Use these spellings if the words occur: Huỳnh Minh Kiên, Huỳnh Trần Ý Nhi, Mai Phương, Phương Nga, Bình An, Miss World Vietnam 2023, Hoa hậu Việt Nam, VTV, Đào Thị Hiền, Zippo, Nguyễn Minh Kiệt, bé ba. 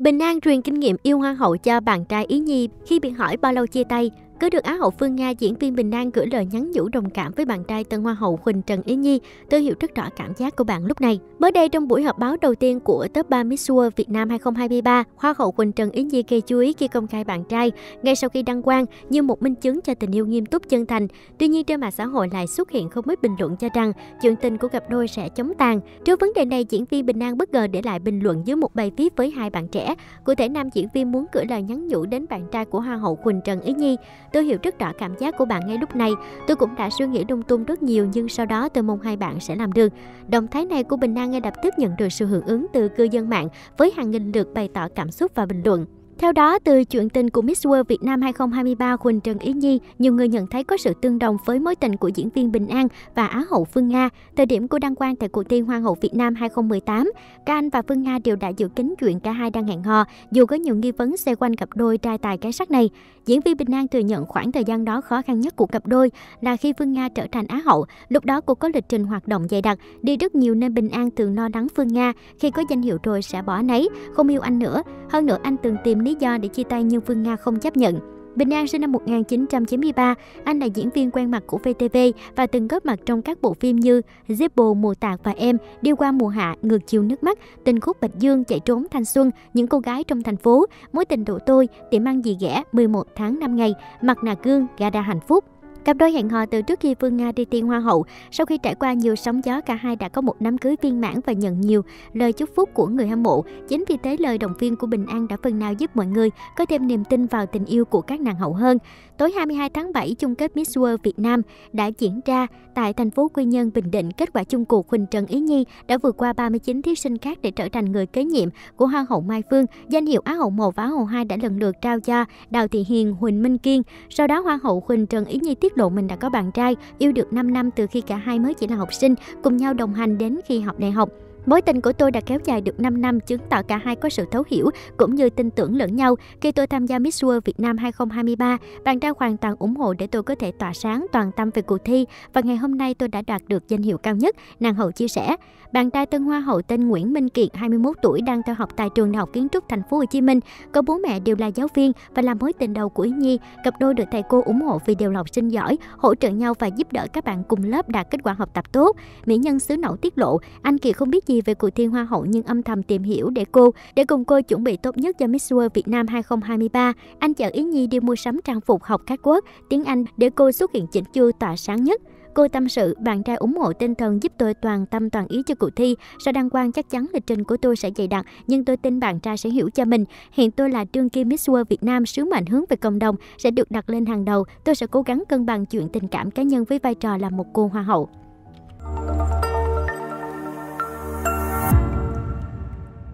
Bình An truyền kinh nghiệm yêu hoa hậu cho bạn trai Ý Nhi khi bị hỏi bao lâu chia tay. Cứ được Á hậu Phương Nga, diễn viên Bình An gửi lời nhắn nhủ đồng cảm với bạn trai tân hoa hậu Huỳnh Trần Ý Nhi. Tôi hiểu rất rõ cảm giác của bạn lúc này. Mới đây, trong buổi họp báo đầu tiên của Top 3 Miss World Vietnam 2023, hoa hậu Huỳnh Trần Ý Nhi gây chú ý khi công khai bạn trai ngay sau khi đăng quang như một minh chứng cho tình yêu nghiêm túc chân thành. Tuy nhiên, trên mạng xã hội lại xuất hiện không ít bình luận cho rằng chuyện tình của cặp đôi sẽ chóng tàn. Trước vấn đề này, diễn viên Bình An bất ngờ để lại bình luận dưới một bài viết với hai bạn trẻ. Cụ thể, nam diễn viên muốn gửi lời nhắn nhủ đến bạn trai của hoa hậu Huỳnh Trần Ý Nhi. Tôi hiểu rất rõ cảm giác của bạn ngay lúc này. Tôi cũng đã suy nghĩ lung tung rất nhiều, nhưng sau đó tôi mong hai bạn sẽ làm được. Động thái này của Bình An ngay lập tức nhận được sự hưởng ứng từ cư dân mạng với hàng nghìn lượt bày tỏ cảm xúc và bình luận. Theo đó, từ chuyện tình của Miss World Việt Nam 2023 Huỳnh Trần Ý Nhi, nhiều người nhận thấy có sự tương đồng với mối tình của diễn viên Bình An và Á hậu Phương Nga. Thời điểm của đăng quang tại cuộc thi Hoa hậu Việt Nam 2018, cả anh và Phương Nga đều đã dự kín chuyện cả hai đang hẹn hò, dù có nhiều nghi vấn xoay quanh cặp đôi trai tài gái sắc này. Diễn viên Bình An thừa nhận khoảng thời gian đó khó khăn nhất của cặp đôi là khi Phương Nga trở thành Á hậu. Lúc đó cô có lịch trình hoạt động dày đặc, đi rất nhiều nên Bình An thường lo lắng Phương Nga khi có danh hiệu rồi sẽ bỏ nấy, không yêu anh nữa. Hơn nữa, anh từng tìm lý do để chia tay nhưng Phương Nga không chấp nhận. Bình An sinh năm 1993, anh là diễn viên quen mặt của VTV và từng góp mặt trong các bộ phim như Zippo, Mùa Tạc và Em, Đi Qua Mùa Hạ, Ngược Chiều Nước Mắt, Tình Khúc Bạch Dương, Chạy Trốn Thanh Xuân, Những Cô Gái Trong Thành Phố, Mối Tình Độ Tôi, Tiệm Ăn Gì Ghẻ, 11 tháng 5 ngày, Mặt Nạ Gương, Gara Hạnh Phúc. Cặp đôi hẹn hò từ trước khi Phương Nga đi tiên hoa hậu. Sau khi trải qua nhiều sóng gió, cả hai đã có một đám cưới viên mãn và nhận nhiều lời chúc phúc của người hâm mộ. Chính vì thế, lời động viên của Bình An đã phần nào giúp mọi người có thêm niềm tin vào tình yêu của các nàng hậu hơn. Tối 22 tháng 7, chung kết Miss World Việt Nam đã diễn ra tại thành phố Quy Nhơn, Bình Định. Kết quả chung cuộc, Huỳnh Trần Ý Nhi đã vượt qua 39 thí sinh khác để trở thành người kế nhiệm của hoa hậu Mai Phương. Danh hiệu Á hậu 1 và Á hậu 2 đã lần lượt trao cho Đào Thị Hiền, Huỳnh Minh Kiên. Sau đó, hoa hậu Huỳnh Trần Ý Nhi tiết lộ mình đã có bạn trai, yêu được 5 năm từ khi cả hai mới chỉ là học sinh, cùng nhau đồng hành đến khi học đại học. Mối tình của tôi đã kéo dài được 5 năm, chứng tỏ cả hai có sự thấu hiểu cũng như tin tưởng lẫn nhau. Khi tôi tham gia Miss World Việt Nam 2023, bạn trai hoàn toàn ủng hộ để tôi có thể tỏa sáng toàn tâm về cuộc thi và ngày hôm nay tôi đã đạt được danh hiệu cao nhất, nàng hậu chia sẻ. Bạn trai tân hoa hậu tên Nguyễn Minh Kiệt, 21 tuổi, đang theo học tại trường Đại học Kiến trúc Thành phố Hồ Chí Minh, có bố mẹ đều là giáo viên và là mối tình đầu của Ý Nhi. Cặp đôi được thầy cô ủng hộ vì đều là học sinh giỏi, hỗ trợ nhau và giúp đỡ các bạn cùng lớp đạt kết quả học tập tốt. Mỹ nhân xứ Nậu tiết lộ, anh Kiệt không biết gì về cuộc thi hoa hậu nhưng âm thầm tìm hiểu để cùng cô chuẩn bị tốt nhất cho Miss World Việt Nam 2023. Anh chở Ý Nhi đi mua sắm trang phục, học các quốc tiếng Anh để cô xuất hiện chỉnh chu tỏa sáng nhất. Cô tâm sự, bạn trai ủng hộ tinh thần giúp tôi toàn tâm toàn ý cho cuộc thi. Sau đăng quang, chắc chắn lịch trình của tôi sẽ dày đặc, nhưng tôi tin bạn trai sẽ hiểu cho mình. Hiện tôi là đương kim Miss World Việt Nam, sứ mệnh hướng về cộng đồng sẽ được đặt lên hàng đầu. Tôi sẽ cố gắng cân bằng chuyện tình cảm cá nhân với vai trò là một cô hoa hậu.